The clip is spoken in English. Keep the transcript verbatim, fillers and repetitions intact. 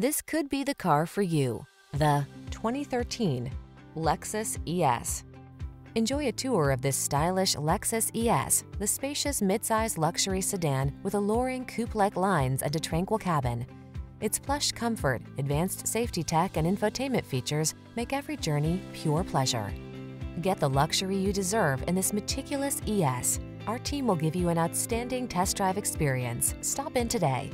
This could be the car for you. The twenty thirteen Lexus E S. Enjoy a tour of this stylish Lexus E S, the spacious midsize luxury sedan with alluring coupe-like lines and a tranquil cabin. Its plush comfort, advanced safety tech, and infotainment features make every journey pure pleasure. Get the luxury you deserve in this meticulous E S. Our team will give you an outstanding test drive experience. Stop in today.